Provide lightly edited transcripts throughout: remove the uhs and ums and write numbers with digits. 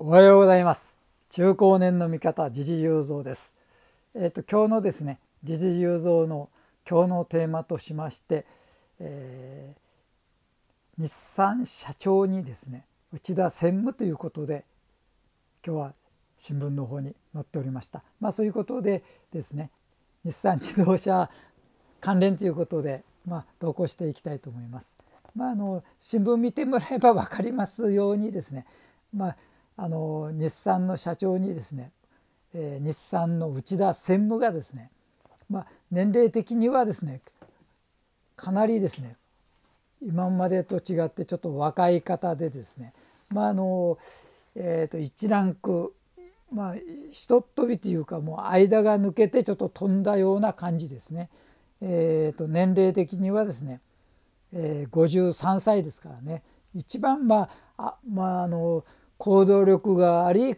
おはようございます。中高年の味方時事雄三です。今日のですね時事雄三の今日のテーマとしまして、日産社長にですね内田専務ということで今日は新聞の方に載っておりました。そういうことでですね日産自動車関連ということで投稿していきたいと思います。新聞見てもらえば分かりますようにですね日産の社長にですね、日産の内田専務がですね、年齢的にはですねかなりですね今までと違ってちょっと若い方でですね1ランク一飛びというかもう間が抜けてちょっと飛んだような感じですね。年齢的にはですね、53歳ですからね一番行動力があり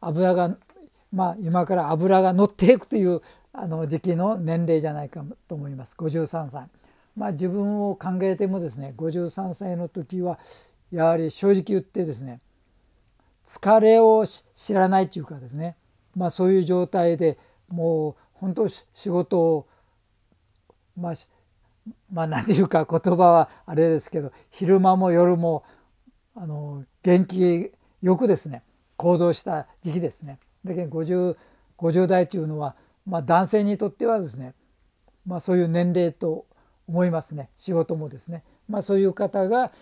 油が今から油が乗っていくという時期の年齢じゃないかと思います。53歳。自分を考えてもですね53歳の時はやはり正直言ってですね疲れを知らないというかですね、そういう状態でもう本当仕事を何ていうか言葉はあれですけど昼間も夜も元気よくですね行動した時期ですね。だけど50代というのは、男性にとってはですね、そういう年齢と思いますね。仕事もですね、そういう方が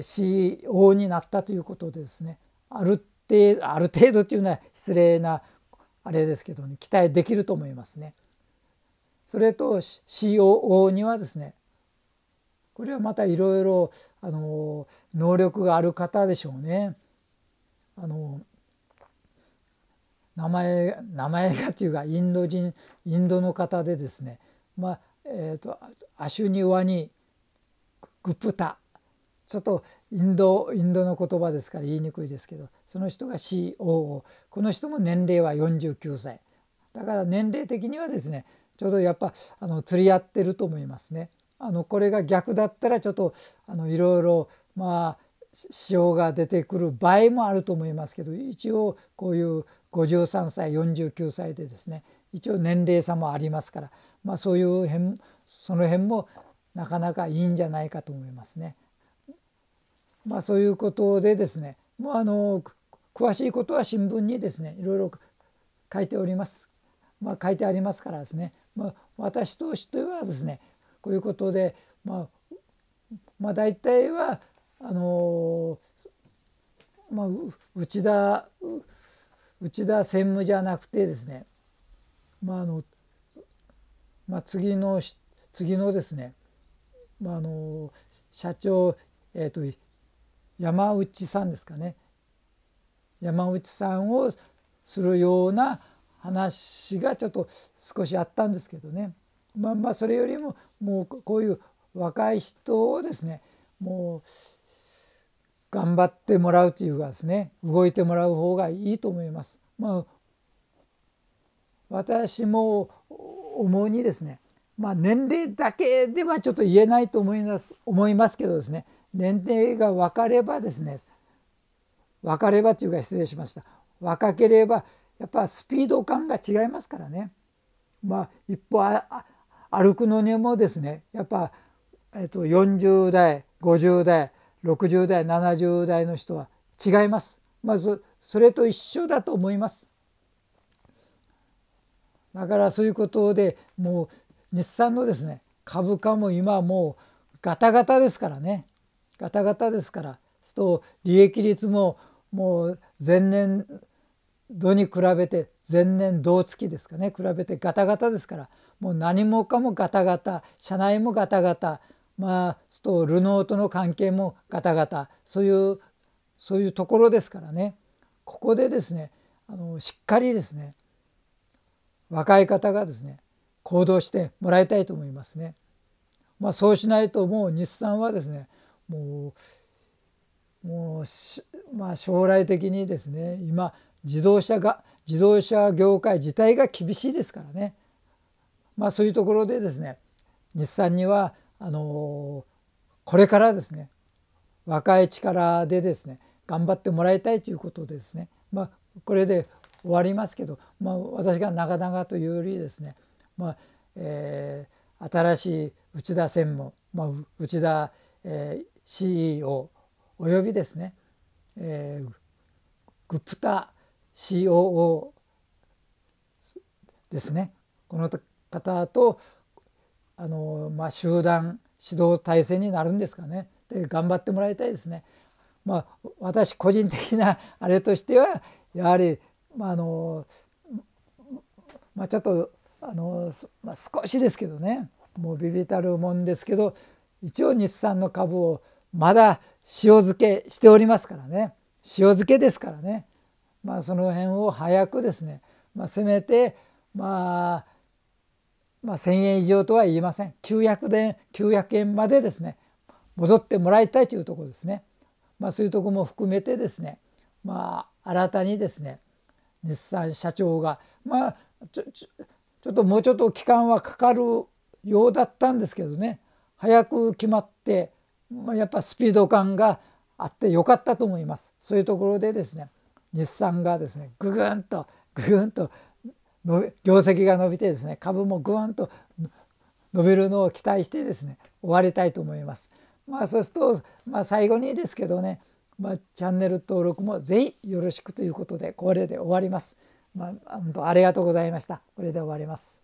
CEO になったということでですねある程度というのは失礼なあれですけどね期待できると思いますね。それと COO にはですねこれはまたいろいろ能力がある方でしょうね。名前がというかインドの方でですねアシュニワニ・グプタちょっとインドの言葉ですから言いにくいですけどその人が COO この人も年齢は49歳だから年齢的にはですねちょうどやっぱ釣り合ってると思いますね。これが逆だったらちょっといろいろ支障が出てくる場合もあると思いますけど一応こういう53歳49歳でですね一応年齢差もありますから、その辺もなかなかいいんじゃないかと思いますね。そういうことでですね詳しいことは新聞にですねいろいろ書いております、書いてありますからですね、私としてはですねこういうことで大体は内田専務じゃなくてですね次のですね社長山内さんですかね山内さんをするような話がちょっと少しあったんですけどねそれよりもこういう若い人をですねもう頑張ってもらうというかですね動いてもらう方がいいと思います。私も思うにですね年齢だけではちょっと言えないと思いますけどですね年齢が分かればというか失礼しました若ければやっぱスピード感が違いますからね一歩歩くのにもですねやっぱ、40代50代60代70代の人は違います。それと一緒だと思います。だからそういうことでもう日産のですね株価も今もうガタガタですから利益率ももう前年度に比べて前年同月ですかね比べてガタガタですからもう何もかもガタガタ社内もガタガタルノーとの関係もガタガタそういうところですからねここでですねしっかりですね若い方がですね行動してもらいたいと思いますね。そうしないともう日産はですね将来的にですね今自動車業界自体が厳しいですからね。そういうところでですね日産にはこれからですね若い力でですね頑張ってもらいたいということでですね、これで終わりますけど、私が長々というよりですね、新しい内田専務、内田CEO およびですね、グプタ COO ですね、この方と集団指導体制になるんですかね。で頑張ってもらいたいですね。私個人的なあれとしてはやはりちょっと少しですけどね、もう微々たるもんですけど、一応日産の株をまだ塩漬けしておりますからね、塩漬けですからね、その辺を早くですね、せめて1,000円以上とは言いません、900円までですね戻ってもらいたいというところですね。そういうところも含めてですね、新たにですね日産社長がもうちょっと期間はかかるようだったんですけどね、早く決まって、やっぱスピード感があってよかったと思います。そういうところでですね日産がですねぐぐんと業績が伸びてですね株もぐわんと伸びるのを期待してですね終わりたいと思います。そうすると、最後にですけどね、チャンネル登録もぜひよろしくということでこれで終わります。本当ありがとうございました。これで終わります。